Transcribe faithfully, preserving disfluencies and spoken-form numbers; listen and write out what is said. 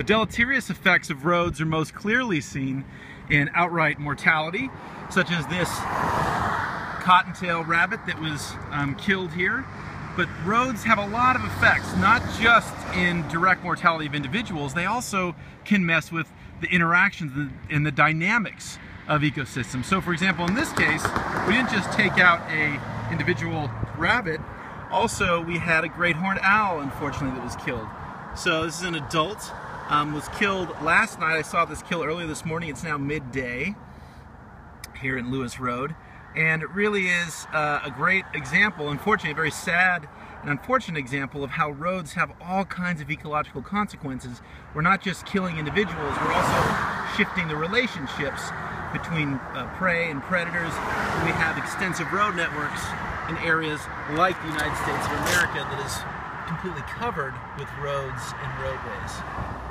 The deleterious effects of roads are most clearly seen in outright mortality, such as this cottontail rabbit that was um, killed here. But roads have a lot of effects, not just in direct mortality of individuals, they also can mess with the interactions and the dynamics of ecosystems. So for example, in this case, we didn't just take out a individual rabbit, also we had a great horned owl, unfortunately, that was killed. So this is an adult, um, was killed last night. I saw this kill earlier this morning. It's now midday here in Lewis Road. And it really is uh, a great example, unfortunately, a very sad and unfortunate example of how roads have all kinds of ecological consequences. We're not just killing individuals, we're also shifting the relationships between uh, prey and predators. We have extensive road networks in areas like the United States of America that is completely covered with roads and roadways.